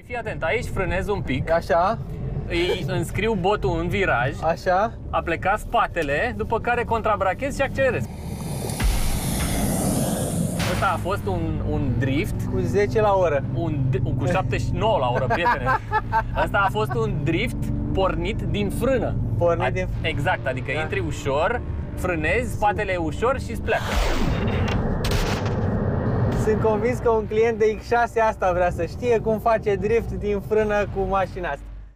Și fii atent, aici frânezi un pic. Așa. Îi înscriu botul în viraj. Așa. A plecat spatele, după care contrabrachez și accelerez. Asta a fost un drift cu 10 la oră. Cu 79 la oră, prietene. Asta a fost un drift pornit din frână. Pornit din... Exact, adică da. Intri ușor, frânezi, spatele ușor și îți pleacă. Sunt convins că un client de X6 asta vrea să știe, cum face drift din frână cu mașina asta.